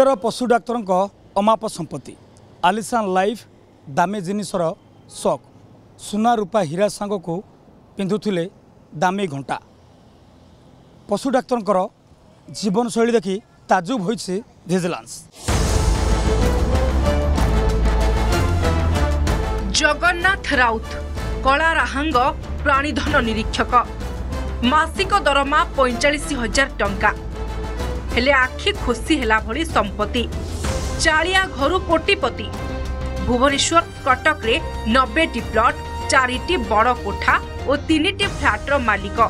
पशु डाक्तर अमाप संपत्ति आलिशान लाइफ दामी जिनिसर शौक सुना रूपा हीरा सांग को पिंधुले दामी घंटा पशु डाक्तर जीवन शैली देखि ताजुब हो विजिलेंस। जगन्नाथ राउत कला राहांग प्राणीधन निरीक्षक मासिक दरमा 45,000 टंका हेले आखि खुशी हेला भली संपत्ति चालिया घर कोटिपति भुवनेश्वर कटक रे 90टी प्लॉट 4टी बड़ कोठा और 3टी फ्लैट रो मालिक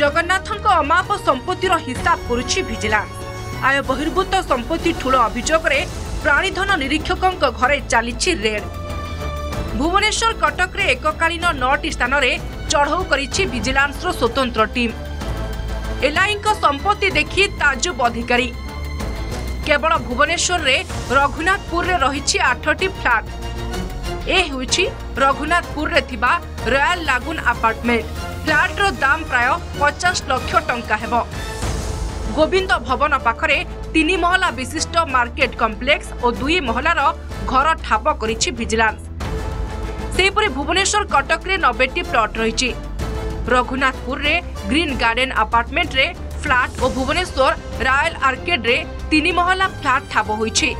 जगन्नाथन को अमाप संपत्तिर हिसाब करुछि विजिलेंस। आय बहिर्भूत संपत्ति ठूल अभियोग रे प्राणीधन निरीक्षकों घरे चली रेड भुवनेश्वर कटक रे एककालीन 9टी स्थान रे चढ़ाऊ करिछि विजिलेंस रो स्वतंत्र टीम। एलआई संपत्ति देखि ताजुब अधिकारी केवल भुवनेश्वर रे रघुनाथपुर रे रही 8टी फ्लैट ए होछि रघुनाथपुर रे थिबा रॉयल लगुन आपार्टमेंट फ्लैट रो दाम प्राय 50 लाख टंका हेबो। गोविंद भवन पाखरे 3 महला विशिष्ट मार्केट कॉम्प्लेक्स और 2 महलार घर ठाप करिछि विजिलेंस। सेपरि भुवनेश्वर कटक रे 90टी प्लॉट रही रघुनाथपुर रे ग्रीन गार्डन अपार्टमेंट रे फ्लैट और भुवनेश्वर रॉयल आर्केड रे 3 महला फ्लैट ठाब होइछि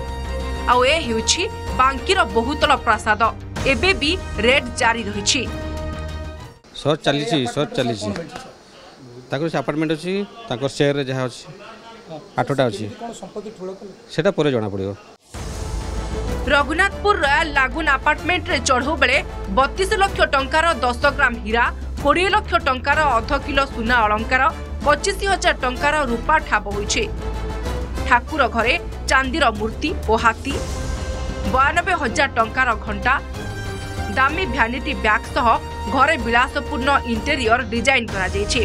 आउ ए हेउछि बांकी रो बहुतल प्रासाद एबे भी रेड जारी रहिछि। सर्च चलिछि ताको से अपार्टमेंट अछि ताको शेयर रे जहा अछि 8टा अछि संपत्ति ठुलो सेटा परे जाना पड़ियो। रघुनाथपुर रॉयल लगुन अपार्टमेंट रे चढ़ो बेले 32 लाख टंका रो 10 ग्राम हीरा 20 लाख टंकार अर्ध किलो सुना अलंकार 25,000 टंकार रूपा ठाब होइछे। ठाकुर घरे चांदीर मूर्ति और हाथी 92,000 टंकार घंटा दामी भ्यानिटी बैग सह घरे विलासपूर्ण इंटेरियर डिजाइन करा जाइछे।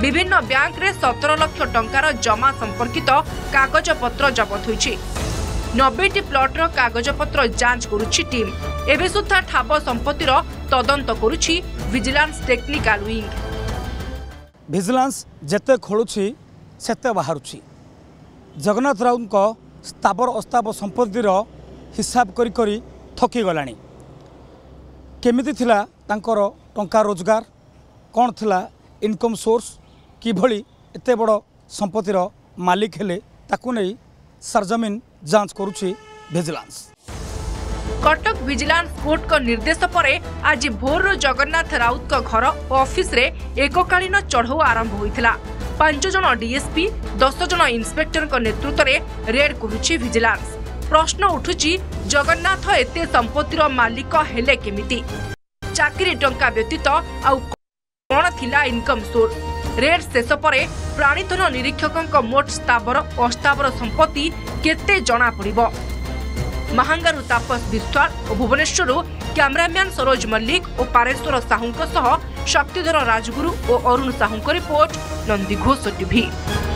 विभिन्न बैंक रे 17 लाख टंकार जमा संपर्कित कागजपत्र जब्त होइछे। 90टी प्लॉटर कागजपत्र जांच करुछि टीम एबे सुद्धा ठाब संपत्तिर तदंत करुछि विजिलेंस टेक्निकल विंग। विजिलेंस जते खोलुछि सेते बाहरुछि जगन्नाथ राउत को स्थावर अस्थावर संपत्तिर हिसाब करी थकी गलाणी केमिति थिला तांकर टंका रोजगार कोन थिला इनकम सोर्स किभली एते बड़ संपत्तिर मालिक हेले ताकु नै सरजमीन जांच करुछि विजिलेंस। कटक विजिलेंस कोर्ट का निर्देश पर आज भोर जगन्नाथ राउत का घर और ऑफिस रे एककालीन चढ़ाऊ आरंभ होइथिला। 5 जन डीएसपी 10 जन इंस्पेक्टर का नेतृत्व रे रेड करुछि विजिलेंस। प्रश्न उठुछि जगन्नाथ एते संपत्तिर मालिक हेले केमिति चाकरी टंका व्यतीत आउ कोन थिला इनकम सोर्स। रेड शेष पर प्राणीधन निरीक्षकों मोट स्थावर अस्थावर संपत्ति केते जना पड़िबो। महांगारू तापस विश्वास और भुवनेश्वर कैमरामैन सरोज मल्लिक और पारेश्वर साहू सह शक्तिधर राजगुरु और अरुण साहू रिपोर्ट नंदीघोष टीवी।